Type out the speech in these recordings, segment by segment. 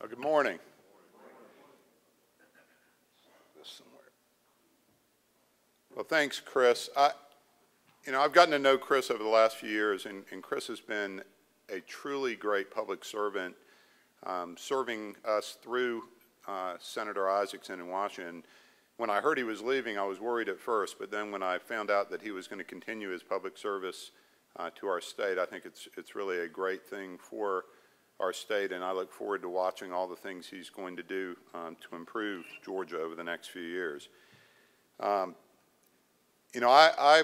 Oh, good morning. Well, thanks, Chris. I've gotten to know Chris over the last few years, and Chris has been a truly great public servant, serving us through Senator Isaacson in Washington. When I heard he was leaving, I was worried at first, but then when I found out that he was going to continue his public service to our state, I think it's really a great thing for our state, and I look forward to watching all the things he's going to do to improve Georgia over the next few years. I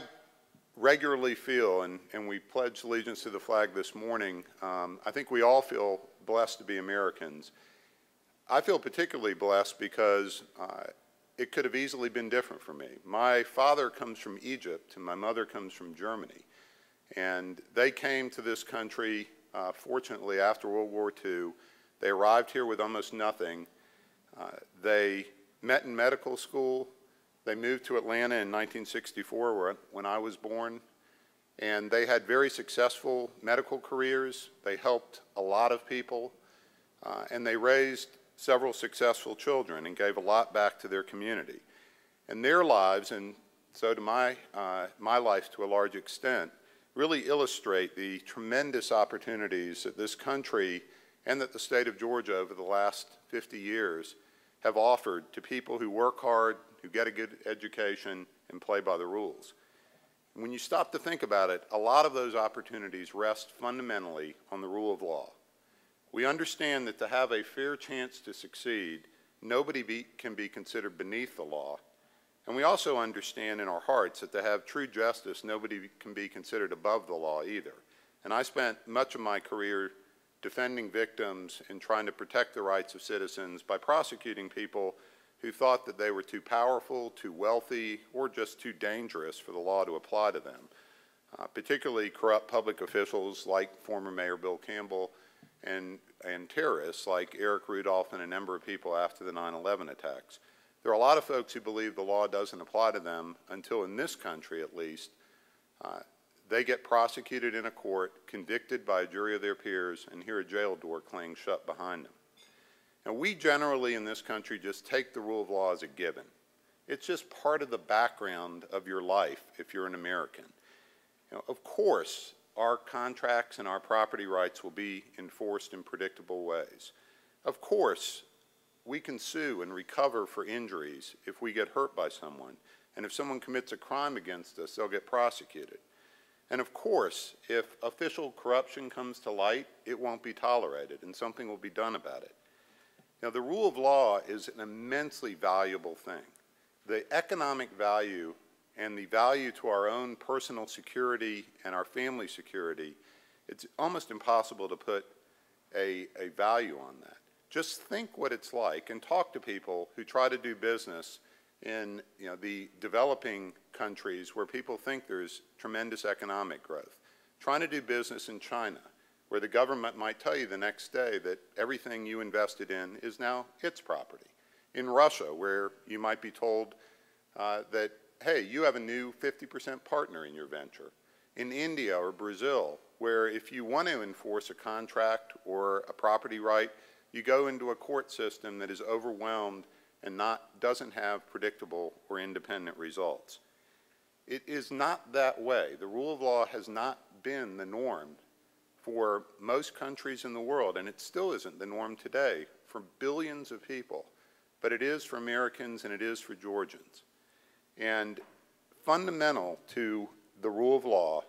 regularly feel, and we pledged allegiance to the flag this morning, I think we all feel blessed to be Americans. I feel particularly blessed because it could have easily been different for me. My father comes from Egypt and my mother comes from Germany. And they came to this country, fortunately, after World War II. They arrived here with almost nothing. They met in medical school. They moved to Atlanta in 1964, when I was born, and they had very successful medical careers. They helped a lot of people, and they raised several successful children and gave a lot back to their community. And their lives, and so to my life to a large extent, really illustrate the tremendous opportunities that this country and that the state of Georgia over the last 50 years have offered to people who work hard, who get a good education, and play by the rules. When you stop to think about it, a lot of those opportunities rest fundamentally on the rule of law. We understand that to have a fair chance to succeed, nobody can be considered beneath the law. And we also understand in our hearts that to have true justice, nobody can be considered above the law either. And I spent much of my career defending victims and trying to protect the rights of citizens by prosecuting people who thought that they were too powerful, too wealthy, or just too dangerous for the law to apply to them, particularly corrupt public officials like former Mayor Bill Campbell and terrorists like Eric Rudolph and a number of people after the 9/11 attacks. There are a lot of folks who believe the law doesn't apply to them until, in this country at least, they get prosecuted in a court, convicted by a jury of their peers, and hear a jail door clang shut behind them. Now, we generally in this country just take the rule of law as a given. It's just part of the background of your life if you're an American. You know, of course, our contracts and our property rights will be enforced in predictable ways. Of course, we can sue and recover for injuries if we get hurt by someone. And if someone commits a crime against us, they'll get prosecuted. And of course, if official corruption comes to light, it won't be tolerated and something will be done about it. Now, the rule of law is an immensely valuable thing. The economic value and the value to our own personal security and our family security, it's almost impossible to put a value on that. Just think what it's like and talk to people who try to do business in the developing countries where people think there's tremendous economic growth. Trying to do business in China, where the government might tell you the next day that everything you invested in is now its property. In Russia, where you might be told that, hey, you have a new 50% partner in your venture. In India or Brazil, where if you want to enforce a contract or a property right, you go into a court system that is overwhelmed and doesn't have predictable or independent results. It is not that way. The rule of law has not been the norm for most countries in the world, and it still isn't the norm today for billions of people, but it is for Americans and it is for Georgians. And fundamental to the rule of law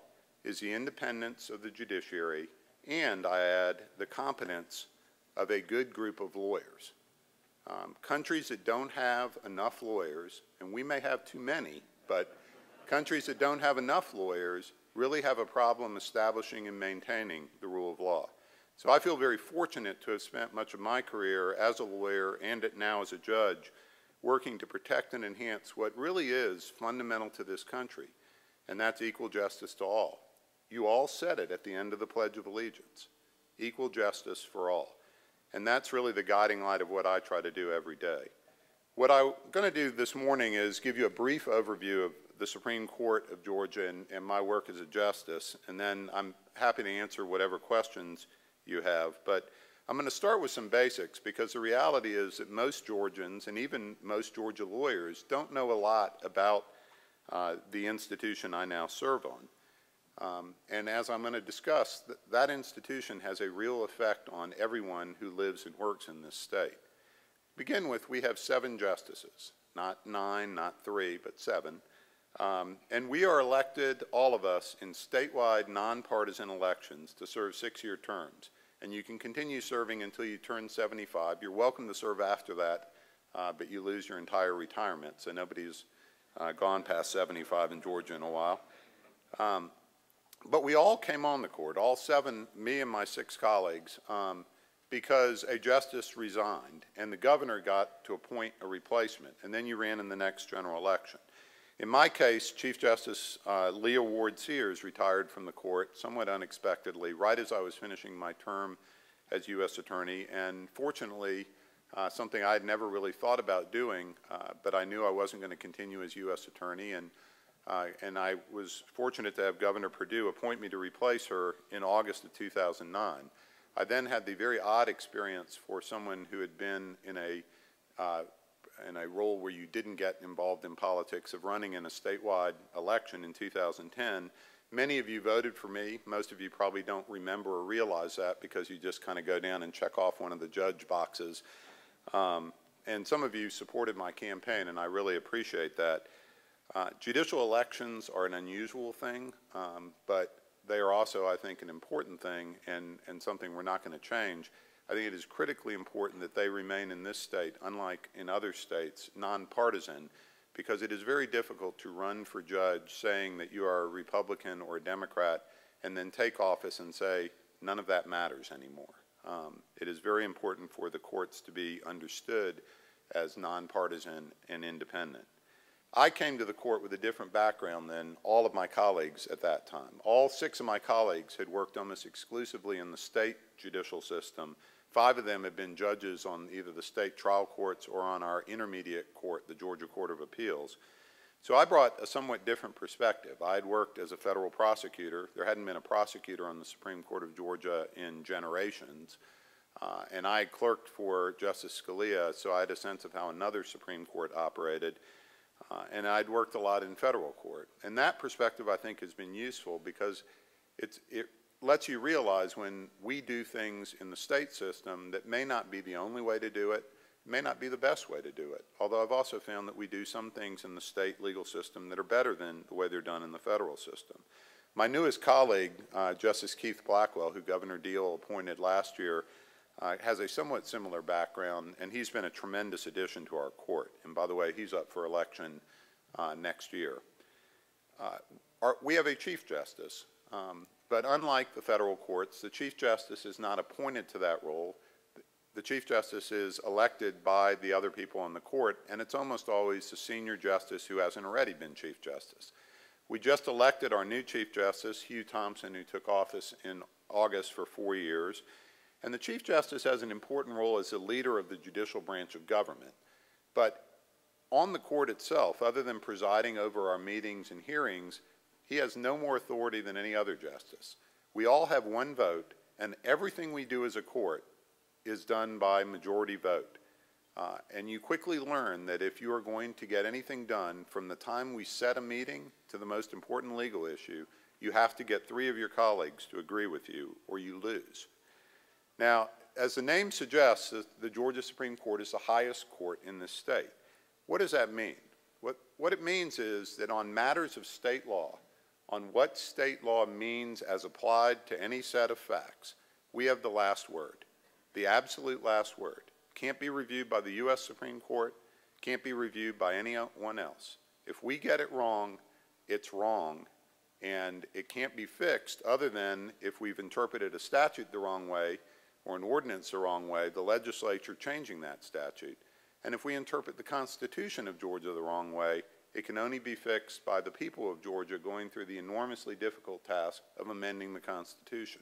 is the independence of the judiciary, and I add, the competence of a good group of lawyers. Countries that don't have enough lawyers, and we may have too many, but countries that don't have enough lawyers really have a problem establishing and maintaining the rule of law. So I feel very fortunate to have spent much of my career as a lawyer and now as a judge working to protect and enhance what really is fundamental to this country, and that's equal justice to all. You all said it at the end of the Pledge of Allegiance, equal justice for all. And that's really the guiding light of what I try to do every day. What I'm going to do this morning is give you a brief overview of the Supreme Court of Georgia and my work as a justice, and then I'm happy to answer whatever questions you have. But I'm going to start with some basics, because the reality is that most Georgians, and even most Georgia lawyers, don't know a lot about the institution I now serve on. And as I'm going to discuss, that institution has a real effect on everyone who lives and works in this state. To begin with, we have 7 justices, not 9, not 3, but 7. And we are elected, all of us, in statewide nonpartisan elections to serve 6-year terms. And you can continue serving until you turn 75. You're welcome to serve after that, but you lose your entire retirement. So nobody's gone past 75 in Georgia in a while. But we all came on the court, all 7, me and my 6 colleagues, because a justice resigned and the governor got to appoint a replacement, and then you ran in the next general election. In my case, Chief Justice Leah Ward Sears retired from the court somewhat unexpectedly right as I was finishing my term as U.S. Attorney, and fortunately something I had never really thought about doing, but I knew I wasn't going to continue as U.S. Attorney, and I was fortunate to have Governor Perdue appoint me to replace her in August of 2009. I then had the very odd experience for someone who had been in a role where you didn't get involved in politics of running in a statewide election in 2010. Many of you voted for me. Most of you probably don't remember or realize that because you just kind of go down and check off one of the judge boxes. And some of you supported my campaign, and I really appreciate that. Judicial elections are an unusual thing, but they are also, I think, an important thing and something we're not going to change. I think it is critically important that they remain in this state, unlike in other states, nonpartisan, because it is very difficult to run for judge saying that you are a Republican or a Democrat and then take office and say, none of that matters anymore. It is very important for the courts to be understood as nonpartisan and independent. I came to the court with a different background than all of my colleagues at that time. All 6 of my colleagues had worked almost exclusively in the state judicial system. 5 of them had been judges on either the state trial courts or on our intermediate court, the Georgia Court of Appeals. So I brought a somewhat different perspective. I had worked as a federal prosecutor. There hadn't been a prosecutor on the Supreme Court of Georgia in generations. And I clerked for Justice Scalia, so I had a sense of how another Supreme Court operated. And I'd worked a lot in federal court. And that perspective, I think, has been useful because it lets you realize when we do things in the state system that may not be the only way to do it, may not be the best way to do it. Although I've also found that we do some things in the state legal system that are better than the way they're done in the federal system. My newest colleague, Justice Keith Blackwell, who Governor Deal appointed last year, has a somewhat similar background, and he's been a tremendous addition to our court. And by the way, he's up for election next year. We have a Chief Justice, but unlike the federal courts, the Chief Justice is not appointed to that role. The Chief Justice is elected by the other people on the court, and it's almost always the senior justice who hasn't already been Chief Justice. We just elected our new Chief Justice, Hugh Thompson, who took office in August for 4 years. And the Chief Justice has an important role as the leader of the judicial branch of government. But on the court itself, other than presiding over our meetings and hearings, he has no more authority than any other justice. We all have one vote, and everything we do as a court is done by majority vote. And you quickly learn that if you are going to get anything done from the time we set a meeting to the most important legal issue, you have to get 3 of your colleagues to agree with you or you lose. Now, as the name suggests, the Georgia Supreme Court is the highest court in this state. What does that mean? What it means is that on matters of state law, on what state law means as applied to any set of facts, we have the last word, the absolute last word. Can't be reviewed by the U.S. Supreme Court, can't be reviewed by anyone else. If we get it wrong, it's wrong, and it can't be fixed other than if we've interpreted a statute the wrong way or an ordinance the wrong way, the legislature changing that statute. And if we interpret the Constitution of Georgia the wrong way, it can only be fixed by the people of Georgia going through the enormously difficult task of amending the Constitution.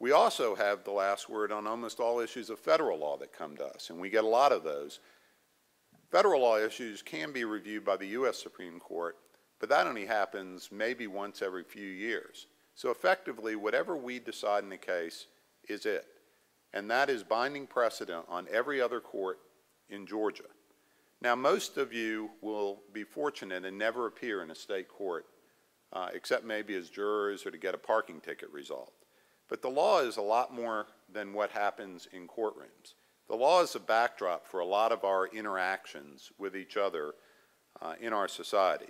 We also have the last word on almost all issues of federal law that come to us, and we get a lot of those. Federal law issues can be reviewed by the U.S. Supreme Court, but that only happens maybe once every few years. So effectively, whatever we decide in the case is it. and that is binding precedent on every other court in Georgia. Now, most of you will be fortunate and never appear in a state court, except maybe as jurors or to get a parking ticket resolved. But the law is a lot more than what happens in courtrooms. The law is a backdrop for a lot of our interactions with each other in our society.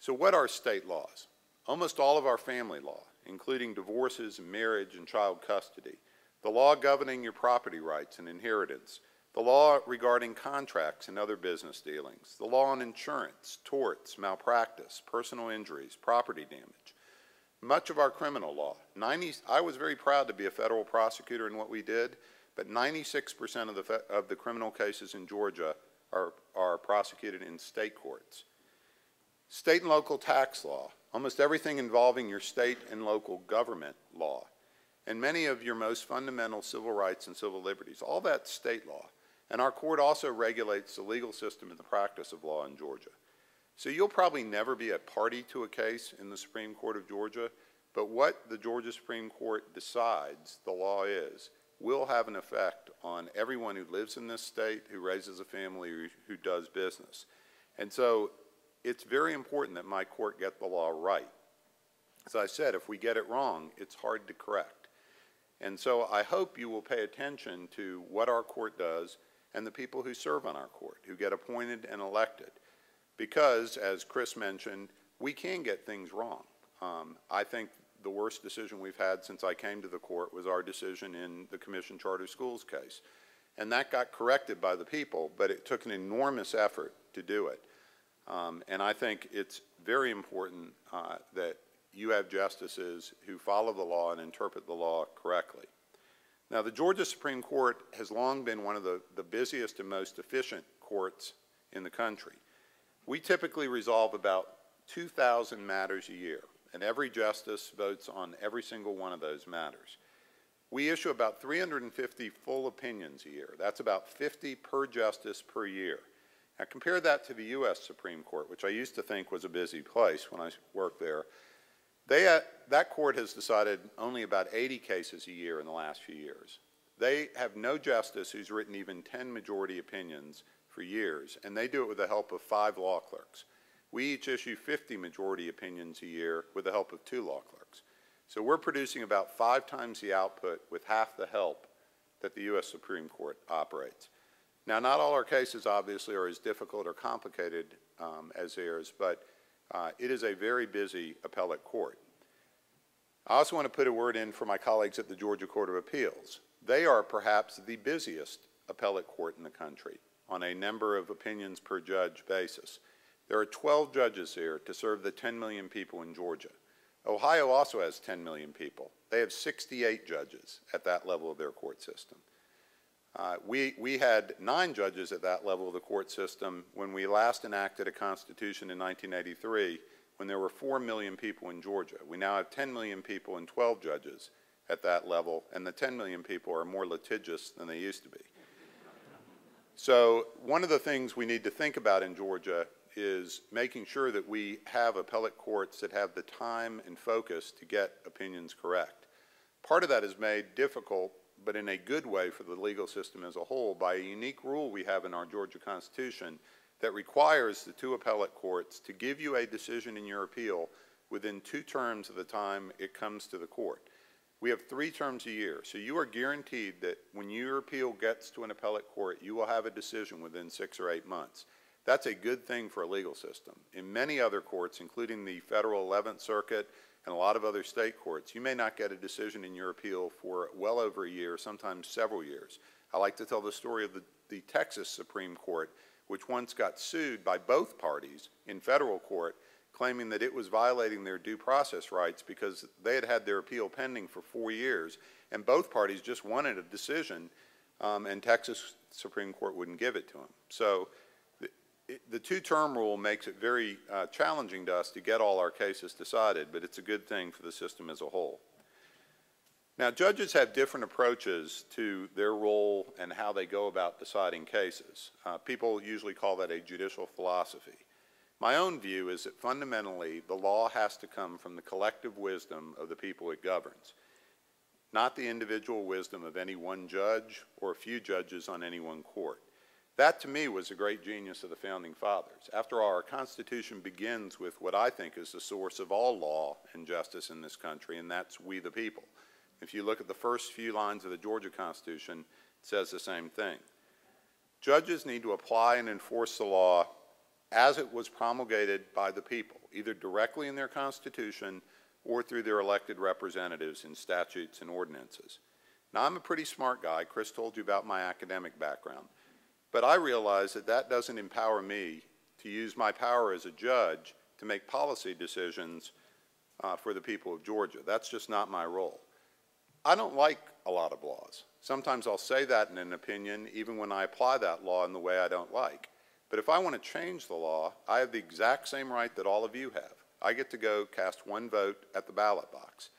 So what are state laws? Almost all of our family law, including divorces, marriage, and child custody, the law governing your property rights and inheritance, the law regarding contracts and other business dealings, the law on insurance, torts, malpractice, personal injuries, property damage, much of our criminal law. I was very proud to be a federal prosecutor in what we did, but 96% of the criminal cases in Georgia are prosecuted in state courts. State and local tax law, almost everything involving your state and local government law, and many of your most fundamental civil rights and civil liberties, all that's state law. And our court also regulates the legal system and the practice of law in Georgia. So you'll probably never be a party to a case in the Supreme Court of Georgia, but what the Georgia Supreme Court decides the law is will have an effect on everyone who lives in this state, who raises a family, who does business. And so it's very important that my court get the law right. As I said, if we get it wrong, it's hard to correct. And so I hope you will pay attention to what our court does and the people who serve on our court, who get appointed and elected. Because, as Chris mentioned, we can get things wrong. I think the worst decision we've had since I came to the court was our decision in the Commission Charter Schools case. And that got corrected by the people, but it took an enormous effort to do it. And I think it's very important that you have justices who follow the law and interpret the law correctly. Now, the Georgia Supreme Court has long been one of the busiest and most efficient courts in the country. We typically resolve about 2,000 matters a year, and every justice votes on every single one of those matters. We issue about 350 full opinions a year. That's about 50 per justice per year. Now, compare that to the U.S. Supreme Court, which I used to think was a busy place when I worked there. That court has decided only about 80 cases a year in the last few years. They have no justice who's written even 10 majority opinions for years, and they do it with the help of 5 law clerks. We each issue 50 majority opinions a year with the help of 2 law clerks. So we're producing about 5 times the output with half the help that the U.S. Supreme Court operates. Now, not all our cases, obviously, are as difficult or complicated as theirs, but it is a very busy appellate court. I also want to put a word in for my colleagues at the Georgia Court of Appeals. They are perhaps the busiest appellate court in the country on a number of opinions per judge basis. There are 12 judges here to serve the 10 million people in Georgia. Ohio also has 10 million people. They have 68 judges at that level of their court system. We had 9 judges at that level of the court system when we last enacted a constitution in 1983 when there were 4 million people in Georgia. We now have 10 million people and 12 judges at that level, and the 10 million people are more litigious than they used to be. So one of the things we need to think about in Georgia is making sure that we have appellate courts that have the time and focus to get opinions correct. Part of that is made difficult, but in a good way for the legal system as a whole, by a unique rule we have in our Georgia Constitution that requires the 2 appellate courts to give you a decision in your appeal within 2 terms of the time it comes to the court. We have 3 terms a year, so you are guaranteed that when your appeal gets to an appellate court, you will have a decision within 6 or 8 months. That's a good thing for a legal system. In many other courts, including the federal 11th Circuit, and a lot of other state courts, you may not get a decision in your appeal for well over a year, sometimes several years. I like to tell the story of the Texas Supreme Court, which once got sued by both parties in federal court, claiming that it was violating their due process rights because they had had their appeal pending for 4 years, and both parties just wanted a decision, and Texas Supreme Court wouldn't give it to them. So the 2-term rule makes it very challenging to us to get all our cases decided, but it's a good thing for the system as a whole. Now, judges have different approaches to their role and how they go about deciding cases. People usually call that a judicial philosophy. My own view is that fundamentally the law has to come from the collective wisdom of the people it governs. not the individual wisdom of any one judge or a few judges on any one court. That, to me, was the great genius of the Founding Fathers. After all, our Constitution begins with what I think is the source of all law and justice in this country, and that's we the people. If you look at the first few lines of the Georgia Constitution, it says the same thing. Judges need to apply and enforce the law as it was promulgated by the people, either directly in their Constitution or through their elected representatives in statutes and ordinances. Now, I'm a pretty smart guy. Chris told you about my academic background. But I realize that that doesn't empower me to use my power as a judge to make policy decisions for the people of Georgia. That's just not my role. I don't like a lot of laws. Sometimes I'll say that in an opinion, even when I apply that law in the way I don't like. But if I want to change the law, I have the exact same right that all of you have. I get to go cast one vote at the ballot box.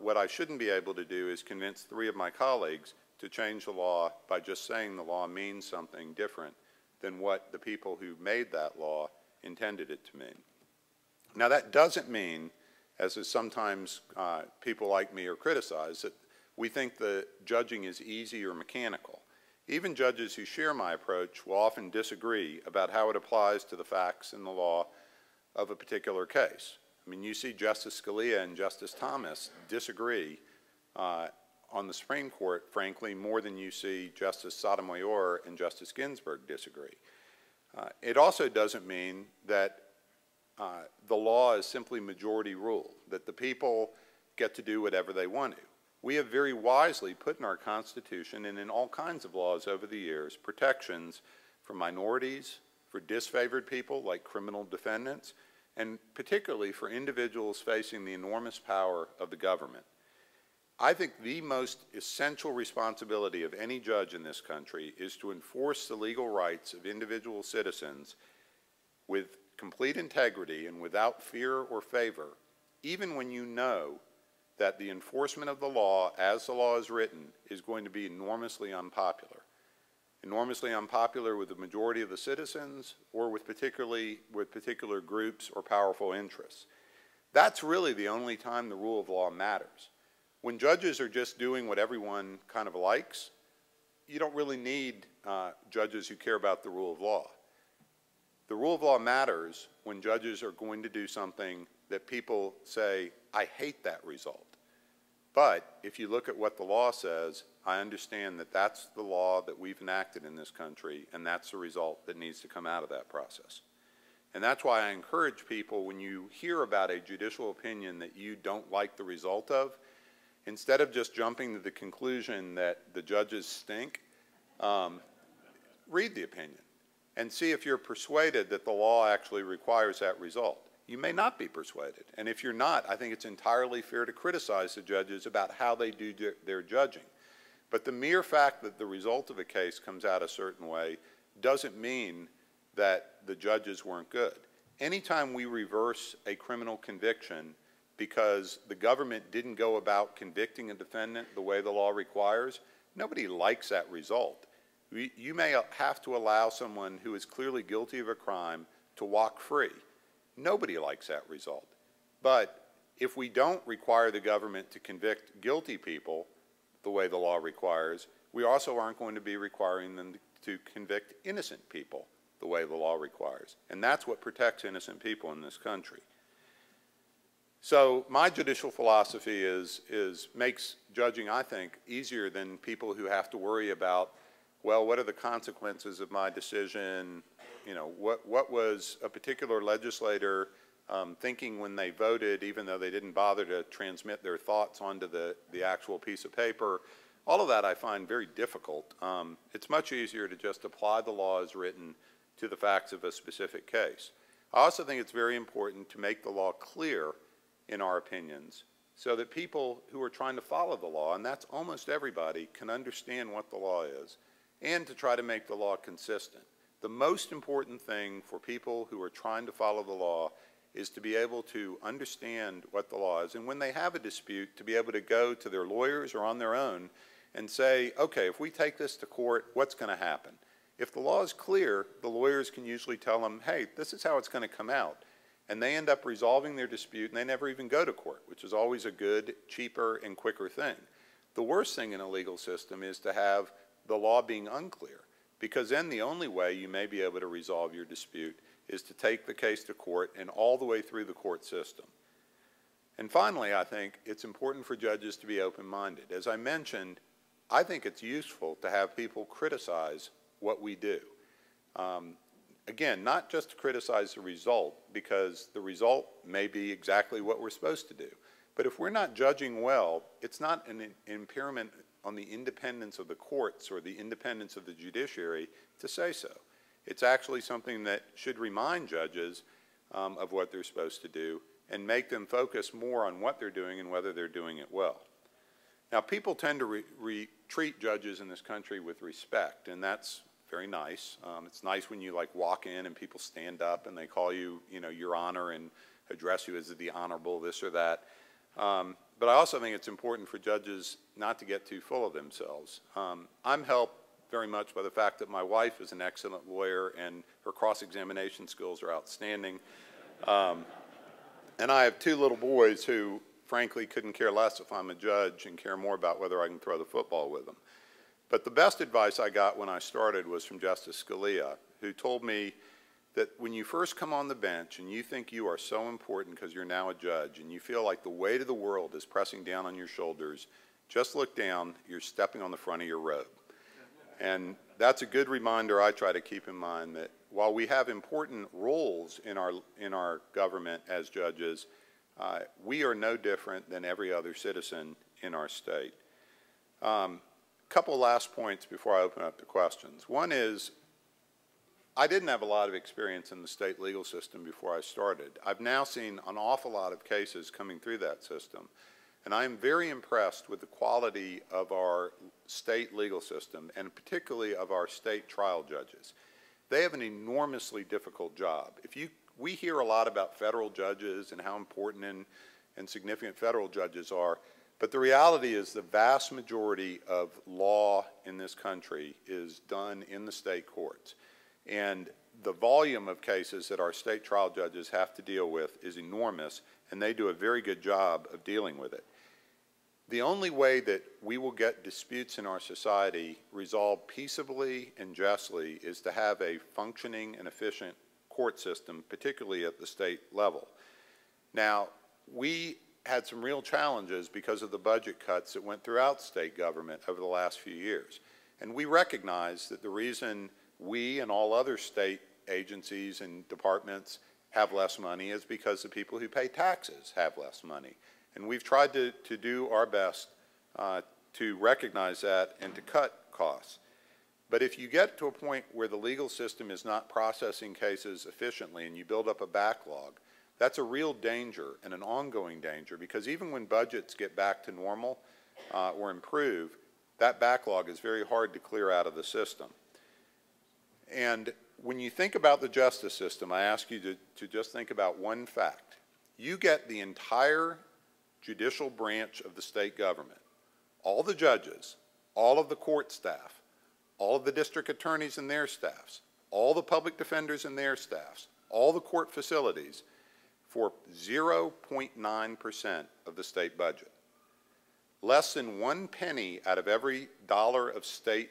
What I shouldn't be able to do is convince three of my colleagues to change the law by just saying the law means something different than what the people who made that law intended it to mean. Now, that doesn't mean, as is sometimes people like me are criticized, that we think the judging is easy or mechanical. Even judges who share my approach will often disagree about how it applies to the facts and the law of a particular case. I mean, you see Justice Scalia and Justice Thomas disagree on the Supreme Court, frankly, more than you see Justice Sotomayor and Justice Ginsburg disagree. It also doesn't mean that the law is simply majority rule, that the people get to do whatever they want to. We have very wisely put in our Constitution and in all kinds of laws over the years protections for minorities, for disfavored people like criminal defendants, and particularly for individuals facing the enormous power of the government. I think the most essential responsibility of any judge in this country is to enforce the legal rights of individual citizens with complete integrity and without fear or favor, even when you know that the enforcement of the law, as the law is written, is going to be enormously unpopular. Enormously unpopular with the majority of the citizens or with particular groups or powerful interests. That's really the only time the rule of law matters. When judges are just doing what everyone kind of likes, you don't really need judges who care about the rule of law. The rule of law matters when judges are going to do something that people say, I hate that result. But if you look at what the law says, I understand that that's the law that we've enacted in this country, and that's the result that needs to come out of that process. And that's why I encourage people, when you hear about a judicial opinion that you don't like the result of, instead of just jumping to the conclusion that the judges stink, read the opinion and see if you're persuaded that the law actually requires that result. You may not be persuaded, and if you're not, I think it's entirely fair to criticize the judges about how they do their judging. But the mere fact that the result of a case comes out a certain way doesn't mean that the judges weren't good. Anytime we reverse a criminal conviction because the government didn't go about convicting a defendant the way the law requires, nobody likes that result. You may have to allow someone who is clearly guilty of a crime to walk free. Nobody likes that result. But if we don't require the government to convict guilty people the way the law requires, we also aren't going to be requiring them to convict innocent people the way the law requires. And that's what protects innocent people in this country. So my judicial philosophy makes judging, I think, easier than people who have to worry about, well, what are the consequences of my decision? You know, what was a particular legislator thinking when they voted, even though they didn't bother to transmit their thoughts onto the actual piece of paper? All of that I find very difficult. It's much easier to just apply the law as written to the facts of a specific case. I also think it's very important to make the law clear in our opinions, so that people who are trying to follow the law, and that's almost everybody, can understand what the law is, and to try to make the law consistent. The most important thing for people who are trying to follow the law is to be able to understand what the law is, and when they have a dispute, to be able to go to their lawyers or on their own and say, okay, if we take this to court, what's going to happen? If the law is clear, the lawyers can usually tell them, hey, this is how it's going to come out. And they end up resolving their dispute, and they never even go to court, which is always a good, cheaper, and quicker thing. The worst thing in a legal system is to have the law being unclear, because then the only way you may be able to resolve your dispute is to take the case to court and all the way through the court system. And finally, I think it's important for judges to be open-minded. As I mentioned, I think it's useful to have people criticize what we do. Again, not just to criticize the result, because the result may be exactly what we're supposed to do. But if we're not judging well, it's not an impairment on the independence of the courts or the independence of the judiciary to say so. It's actually something that should remind judges of what they're supposed to do and make them focus more on what they're doing and whether they're doing it well. Now, people tend to treat judges in this country with respect, and that's very nice. It's nice when you walk in and people stand up and they call you, Your Honor, and address you as the Honorable this or that. But I also think it's important for judges not to get too full of themselves. I'm helped very much by the fact that my wife is an excellent lawyer and her cross-examination skills are outstanding. And I have two little boys who, frankly, couldn't care less if I'm a judge and care more about whether I can throw the football with them. But the best advice I got when I started was from Justice Scalia, who told me that when you first come on the bench and you think you are so important because you're now a judge and you feel like the weight of the world is pressing down on your shoulders, just look down, you're stepping on the front of your robe. And that's a good reminder I try to keep in mind that while we have important roles in our government as judges, we are no different than every other citizen in our state. Couple last points before I open up the questions. One is, I didn't have a lot of experience in the state legal system before I started. I've now seen an awful lot of cases coming through that system, and I'm very impressed with the quality of our state legal system, and particularly of our state trial judges. They have an enormously difficult job. We hear a lot about federal judges and how important and significant federal judges are, but the reality is the vast majority of law in this country is done in the state courts. And the volume of cases that our state trial judges have to deal with is enormous, and they do a very good job of dealing with it. The only way that we will get disputes in our society resolved peaceably and justly is to have a functioning and efficient court system, particularly at the state level. Now, we had some real challenges because of the budget cuts that went throughout state government over the last few years. And we recognize that the reason we and all other state agencies and departments have less money is because the people who pay taxes have less money. And we've tried to do our best to recognize that and to cut costs. But if you get to a point where the legal system is not processing cases efficiently and you build up a backlog, that's a real danger and an ongoing danger, because even when budgets get back to normal or improve, that backlog is very hard to clear out of the system. And when you think about the justice system, I ask you to just think about one fact. You get the entire judicial branch of the state government, all the judges, all of the court staff, all of the district attorneys and their staffs, all the public defenders and their staffs, all the court facilities, for 0.9% of the state budget. Less than 1 penny out of every dollar of state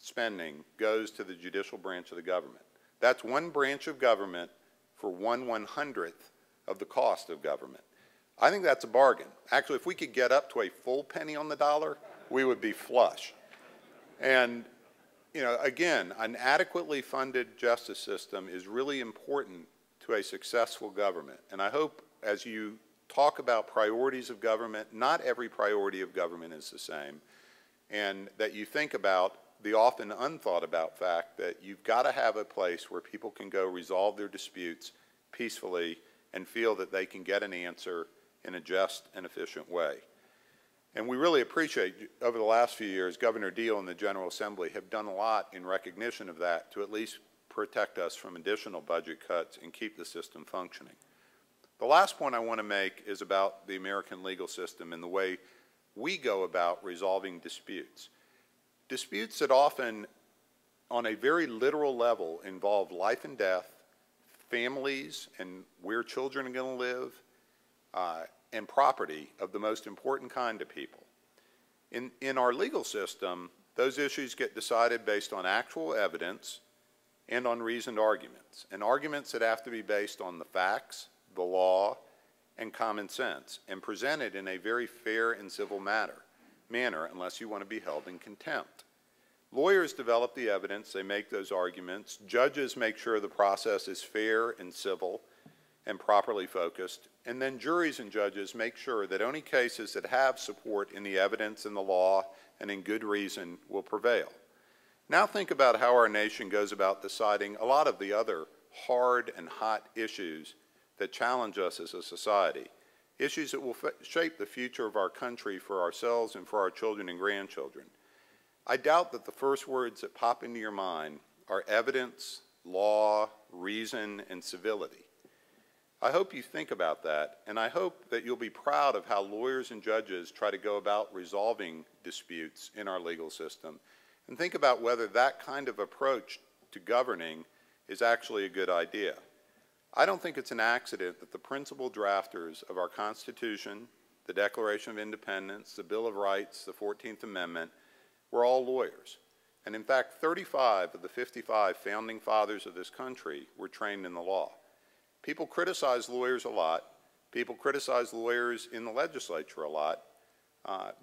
spending goes to the judicial branch of the government. That's one branch of government for 1/100th of the cost of government. I think that's a bargain. Actually, if we could get up to a full penny on the dollar, we would be flush. And again, an adequately funded justice system is really important to a successful government. And I hope as you talk about priorities of government, not every priority of government is the same, and that you think about the often unthought about fact that you've got to have a place where people can go resolve their disputes peacefully and feel that they can get an answer in a just and efficient way. And we really appreciate, over the last few years, Governor Deal and the General Assembly have done a lot in recognition of that to at least protect us from additional budget cuts and keep the system functioning. The last point I want to make is about the American legal system and the way we go about resolving disputes. Disputes that often, on a very literal level, involve life and death, families and where children are going to live, and property of the most important kind to people. In our legal system, those issues get decided based on actual evidence and on reasoned arguments, and arguments that have to be based on the facts, the law, and common sense, and presented in a very fair and civil manner, unless you want to be held in contempt. Lawyers develop the evidence, they make those arguments, judges make sure the process is fair and civil and properly focused, and then juries and judges make sure that only cases that have support in the evidence and the law and in good reason will prevail. Now think about how our nation goes about deciding a lot of the other hard and hot issues that challenge us as a society, issues that will shape the future of our country for ourselves and for our children and grandchildren. I doubt that the first words that pop into your mind are evidence, law, reason, and civility. I hope you think about that, and I hope that you'll be proud of how lawyers and judges try to go about resolving disputes in our legal system, and think about whether that kind of approach to governing is actually a good idea. I don't think it's an accident that the principal drafters of our Constitution, the Declaration of Independence, the Bill of Rights, the 14th Amendment, were all lawyers. And in fact, 35 of the 55 founding fathers of this country were trained in the law. People criticize lawyers a lot. People criticize lawyers in the legislature a lot.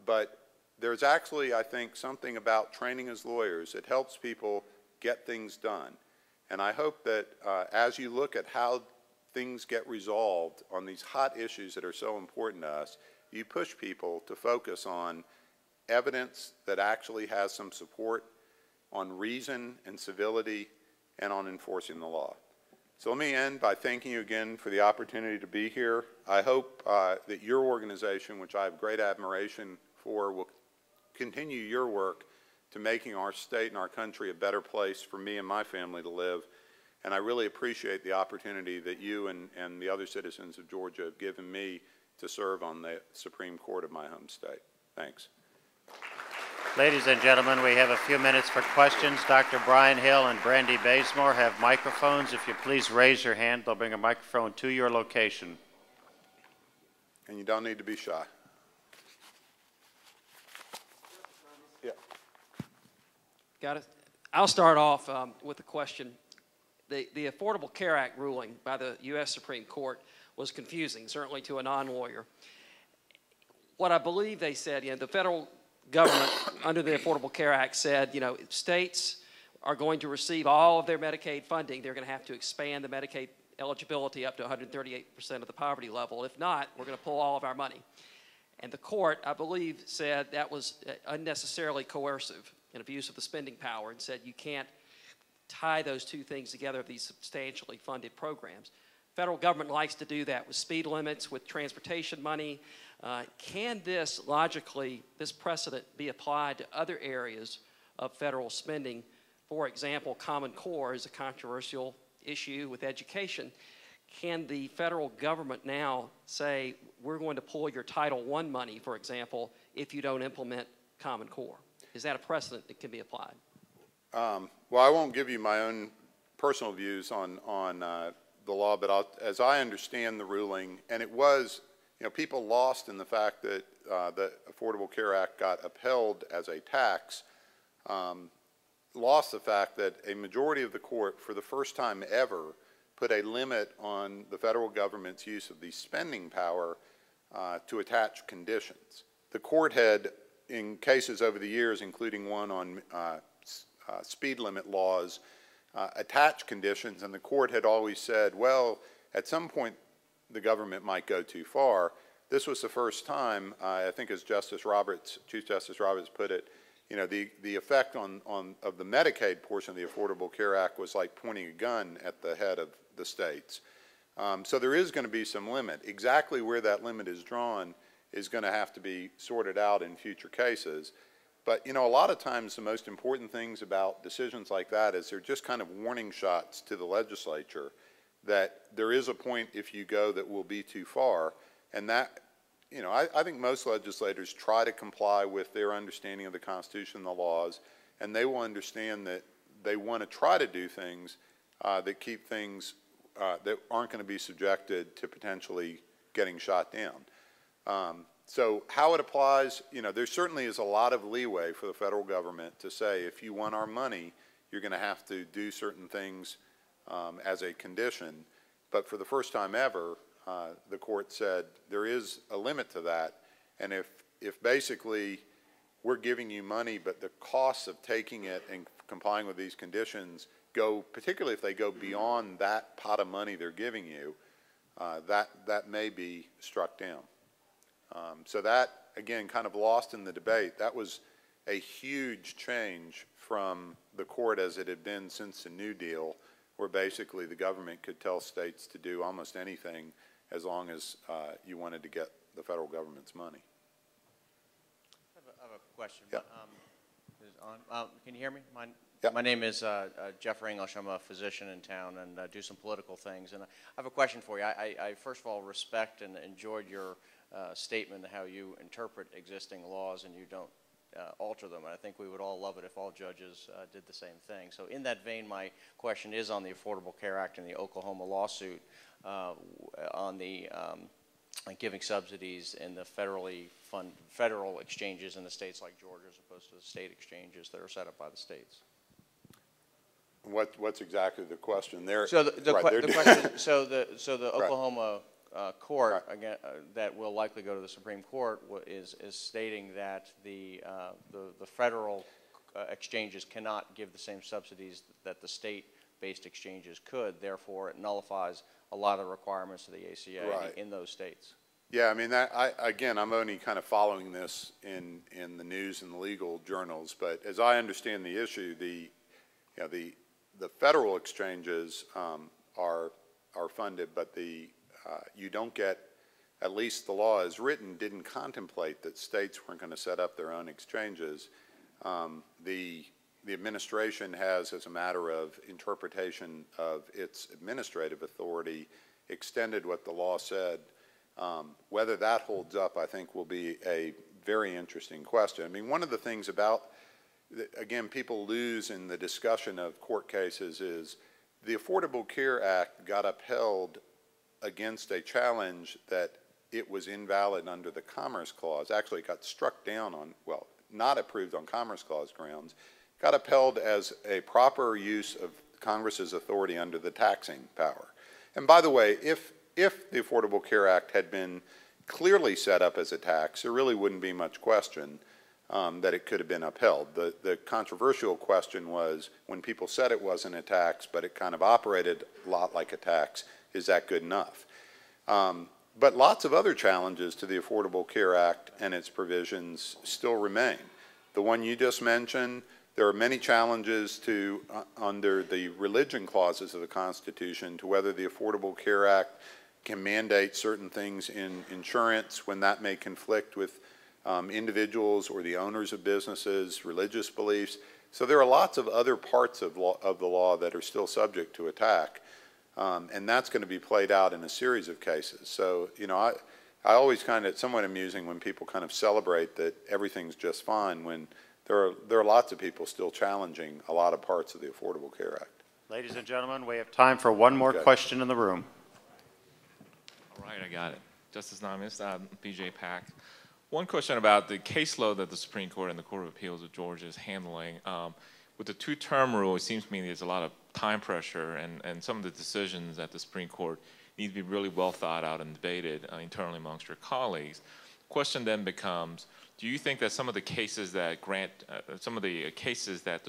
But there's actually, I think, something about training as lawyers that helps people get things done. And I hope that as you look at how things get resolved on these hot issues that are so important to us, you push people to focus on evidence that actually has some support, on reason and civility, and on enforcing the law. So let me end by thanking you again for the opportunity to be here. I hope that your organization, which I have great admiration for, will continue your work to making our state and our country a better place for me and my family to live. And I really appreciate the opportunity that you and the other citizens of Georgia have given me to serve on the Supreme Court of my home state. Thanks. Ladies and gentlemen, we have a few minutes for questions. Dr. Brian Hill and Brandy Bazemore have microphones. If you please raise your hand, they'll bring a microphone to your location. And you don't need to be shy. Yeah. Got it. I'll start off with a question. The Affordable Care Act ruling by the U.S. Supreme Court was confusing, certainly to a non-lawyer. What I believe they said, you know, the federal government under the Affordable Care Act said, you know, states are going to receive all of their Medicaid funding. They're going to have to expand the Medicaid eligibility up to 138% of the poverty level. If not, we're going to pull all of our money. And the court, I believe, said that was unnecessarily coercive and abuse of the spending power, and said you can't tie those two things together, these substantially funded programs. Federal government likes to do that with speed limits, with transportation money. Can this logically, this precedent, be applied to other areas of federal spending? For example, Common Core is a controversial issue with education. Can the federal government now say, we're going to pull your Title I money, for example, if you don't implement Common Core? Is that a precedent that can be applied? Well, I won't give you my own personal views on the law, but as I understand the ruling, and it was, you know, people lost in the fact that the Affordable Care Act got upheld as a tax, lost the fact that a majority of the court, for the first time ever, put a limit on the federal government's use of the spending power to attach conditions. The court had, in cases over the years, including one on speed limit laws, attached conditions, and the court had always said, well, at some point, the government might go too far. This was the first time, I think as Chief Justice Roberts put it, you know, the effect of the Medicaid portion of the Affordable Care Act was like pointing a gun at the head of the states. So there is going to be some limit. Exactly where that limit is drawn is going to have to be sorted out in future cases. But, you know, a lot of times the most important things about decisions like that is they're just kind of warning shots to the legislature that there is a point, if you go, that will be too far. And that, you know, I think most legislators try to comply with their understanding of the Constitution and the laws, and they will understand that they want to try to do things that keep things that aren't going to be subjected to potentially getting shot down. So how it applies, you know, there certainly is a lot of leeway for the federal government to say, if you want our money, you're going to have to do certain things as a condition. But for the first time ever, the court said there is a limit to that. And if basically we're giving you money, but the costs of taking it and complying with these conditions go, particularly if they go beyond that pot of money they're giving you, that may be struck down. So that, again, kind of lost in the debate, that was a huge change from the court as it had been since the New Deal, where basically the government could tell states to do almost anything as long as you wanted to get the federal government's money. I have a question. Yeah. Can you hear me? Yeah. My name is Jeff English. I'm a physician in town and do some political things. And I have a question for you. I first of all respect and enjoyed your statement how you interpret existing laws and you don't alter them. And I think we would all love it if all judges did the same thing. So in that vein, my question is on the Affordable Care Act and the Oklahoma lawsuit on the like giving subsidies in the federal exchanges in the states like Georgia as opposed to the state exchanges that are set up by the states. What's exactly the question there? So the Oklahoma court, right, again, that will likely go to the Supreme Court is stating that the federal exchanges cannot give the same subsidies that the state-based exchanges could. Therefore, it nullifies a lot of the requirements of the ACA, right, in those states. Yeah, I mean, I'm only kind of following this in the news and the legal journals, but as I understand the issue, the federal exchanges are funded, but the you don't get, at least the law as written, didn't contemplate that states weren't going to set up their own exchanges. The administration has, as a matter of interpretation of its administrative authority, extended what the law said. Whether that holds up, I think, will be a very interesting question. I mean, one of the things about, again, people lose in the discussion of court cases is the Affordable Care Act got upheld against a challenge that it was invalid under the Commerce Clause. Actually, it got struck down on, well, not approved on Commerce Clause grounds, got upheld as a proper use of Congress's authority under the taxing power. And by the way, if the Affordable Care Act had been clearly set up as a tax, there really wouldn't be much question that it could have been upheld. The controversial question was when people said it wasn't a tax, but it kind of operated a lot like a tax, is that good enough? But lots of other challenges to the Affordable Care Act and its provisions still remain. The one you just mentioned, there are many challenges to, under the religion clauses of the Constitution, to whether the Affordable Care Act can mandate certain things in insurance when that may conflict with individuals or the owners of businesses, religious beliefs. So there are lots of other parts of the law that are still subject to attack. And that's going to be played out in a series of cases. So, you know, I always kind of, it's somewhat amusing when people kind of celebrate that everything's just fine when there are lots of people still challenging a lot of parts of the Affordable Care Act. Ladies and gentlemen, we have time for one more question in the room. All right, I got it. Justice Thomas, B.J. Pack. One question about the caseload that the Supreme Court and the Court of Appeals of Georgia is handling. With the two-term rule, it seems to me there's a lot of time pressure, and some of the decisions at the Supreme Court need to be really well thought out and debated internally amongst your colleagues. The question then becomes, do you think that some of the cases that the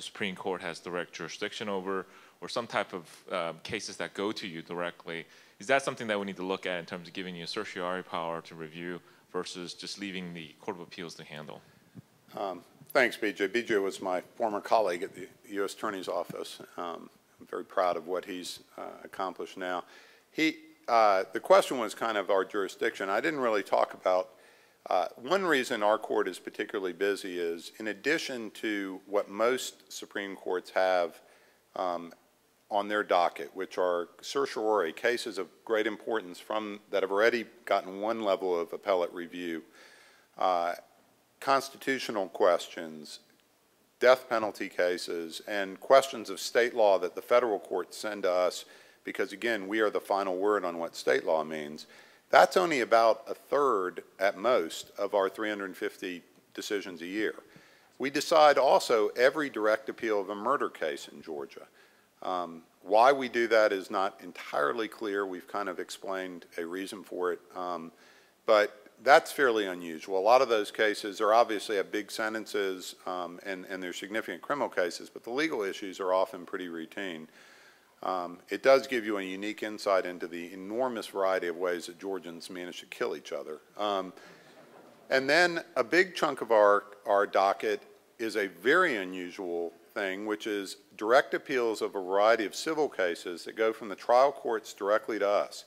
Supreme Court has direct jurisdiction over, or some type of cases that go to you directly, is that something that we need to look at in terms of giving you a certiorari power to review versus just leaving the Court of Appeals to handle? Thanks, BJ. BJ was my former colleague at the U.S. Attorney's Office. I'm very proud of what he's accomplished now. The question was kind of our jurisdiction. I didn't really talk about, one reason our court is particularly busy is in addition to what most Supreme Courts have on their docket, which are certiorari, cases of great importance that have already gotten one level of appellate review, constitutional questions, death penalty cases, and questions of state law that the federal courts send to us because, again, we are the final word on what state law means. That's only about a third at most of our 350 decisions a year. We decide also every direct appeal of a murder case in Georgia. Why we do that is not entirely clear. We've kind of explained a reason for it, but that's fairly unusual. A lot of those cases are obviously have big sentences and they're significant criminal cases, but the legal issues are often pretty routine. It does give you a unique insight into the enormous variety of ways that Georgians manage to kill each other. And then a big chunk of our docket is a very unusual thing, which is direct appeals of a variety of civil cases that go from the trial courts directly to us.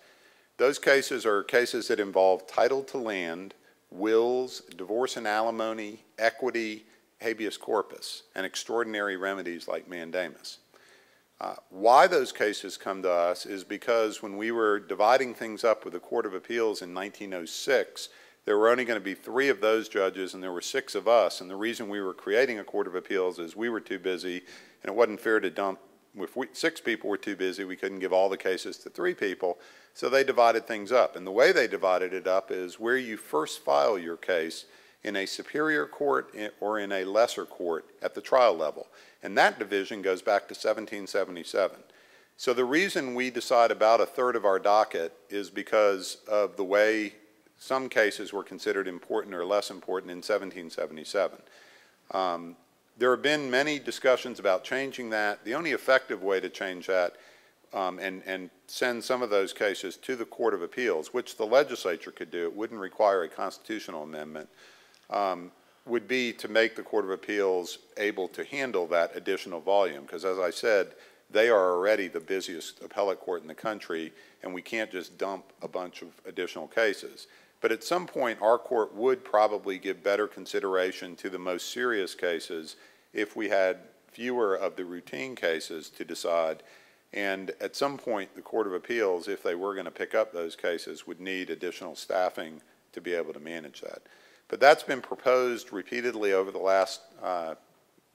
Those cases are cases that involve title to land, wills, divorce and alimony, equity, habeas corpus, and extraordinary remedies like mandamus. Why those cases come to us is because when we were dividing things up with the Court of Appeals in 1906, there were only going to be 3 of those judges and there were 6 of us, and the reason we were creating a Court of Appeals is we were too busy and it wasn't fair to dump. If 6 people were too busy, we couldn't give all the cases to 3 people, so they divided things up. And the way they divided it up is where you first file your case in a superior court or in a lesser court at the trial level. And that division goes back to 1777. So the reason we decide about a third of our docket is because of the way some cases were considered important or less important in 1777. There have been many discussions about changing that. The only effective way to change that and send some of those cases to the Court of Appeals, which the legislature could do, it wouldn't require a constitutional amendment, would be to make the Court of Appeals able to handle that additional volume, because as I said, they are already the busiest appellate court in the country, and we can't just dump a bunch of additional cases. But at some point, our court would probably give better consideration to the most serious cases if we had fewer of the routine cases to decide. And at some point, the Court of Appeals, if they were going to pick up those cases, would need additional staffing to be able to manage that. But that's been proposed repeatedly over the last,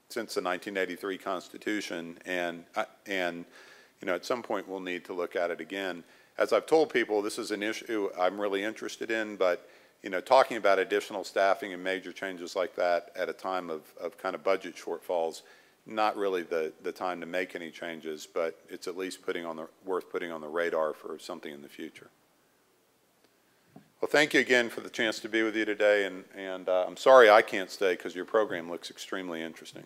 since the 1983 Constitution, and you know, at some point we'll need to look at it again. As I've told people, this is an issue I'm really interested in, but you know, talking about additional staffing and major changes like that at a time of kind of budget shortfalls, not really the time to make any changes, but it's at least putting on the, worth putting on the radar for something in the future. Well, thank you again for the chance to be with you today, and I'm sorry I can't stay because your program looks extremely interesting.